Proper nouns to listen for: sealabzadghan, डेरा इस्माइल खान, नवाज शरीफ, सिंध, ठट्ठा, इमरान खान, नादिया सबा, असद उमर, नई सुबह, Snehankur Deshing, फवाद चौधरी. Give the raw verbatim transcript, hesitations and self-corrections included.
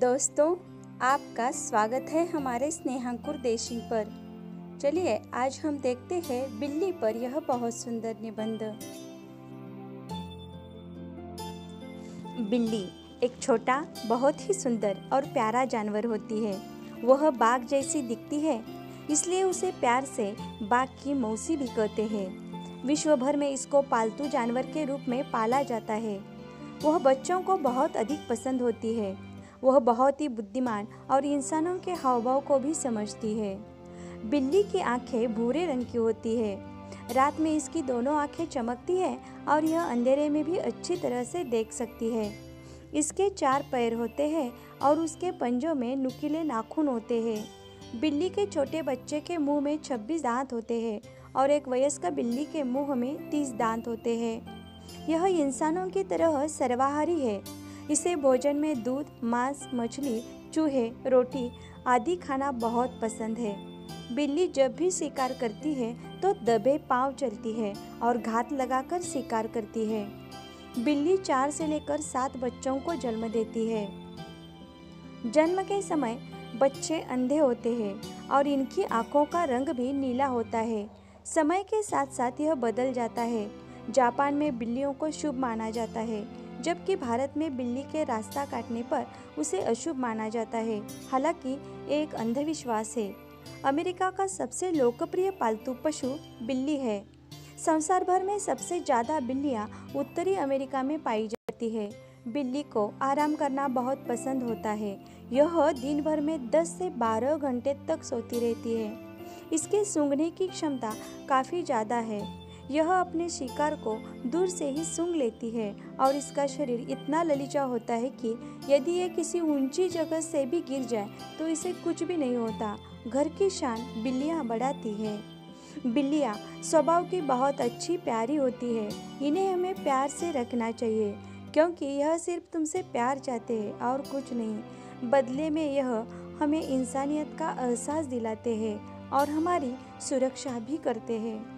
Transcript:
दोस्तों, आपका स्वागत है हमारे स्नेहांकुर देशिंग पर। चलिए आज हम देखते हैं बिल्ली पर यह बहुत सुंदर निबंध। बिल्ली एक छोटा, बहुत ही सुंदर और प्यारा जानवर होती है। वह बाघ जैसी दिखती है, इसलिए उसे प्यार से बाघ की मौसी भी कहते हैं। विश्व भर में इसको पालतू जानवर के रूप में पाला जाता है। वह बच्चों को बहुत अधिक पसंद होती है। वह बहुत ही बुद्धिमान और इंसानों के हावभाव को भी समझती है। बिल्ली की आंखें भूरे रंग की होती है। रात में इसकी दोनों आंखें चमकती है और यह अंधेरे में भी अच्छी तरह से देख सकती है। इसके चार पैर होते हैं और उसके पंजों में नुकीले नाखून होते हैं। बिल्ली के छोटे बच्चे के मुंह में छब्बीस दांत होते हैं और एक वयस्क बिल्ली के मुंह में तीस दांत होते हैं। यह इंसानों की तरह सर्वाहारी है। इसे भोजन में दूध, मांस, मछली, चूहे, रोटी आदि खाना बहुत पसंद है। बिल्ली जब भी शिकार करती है तो दबे पांव चलती है और घात लगाकर शिकार करती है। बिल्ली चार से लेकर सात बच्चों को जन्म देती है। जन्म के समय बच्चे अंधे होते हैं और इनकी आंखों का रंग भी नीला होता है। समय के साथ साथ यह बदल जाता है। जापान में बिल्लियों को शुभ माना जाता है, जबकि भारत में बिल्ली के रास्ता काटने पर उसे अशुभ माना जाता है, हालांकि एक अंधविश्वास है। अमेरिका का सबसे लोकप्रिय पालतू पशु बिल्ली है। संसार भर में सबसे ज़्यादा बिल्लियाँ उत्तरी अमेरिका में पाई जाती है। बिल्ली को आराम करना बहुत पसंद होता है। यह दिन भर में दस से बारह घंटे तक सोती रहती है। इसके सूंघने की क्षमता काफ़ी ज़्यादा है। यह अपने शिकार को दूर से ही सूंघ लेती है और इसका शरीर इतना ललीचा होता है कि यदि ये किसी ऊंची जगह से भी गिर जाए तो इसे कुछ भी नहीं होता। घर की शान बिल्लियां बढ़ाती है। बिल्लियां स्वभाव की बहुत अच्छी, प्यारी होती है। इन्हें हमें प्यार से रखना चाहिए, क्योंकि यह सिर्फ तुमसे प्यार चाहते हैं और कुछ नहीं। बदले में यह हमें इंसानियत का एहसास दिलाते हैं और हमारी सुरक्षा भी करते हैं।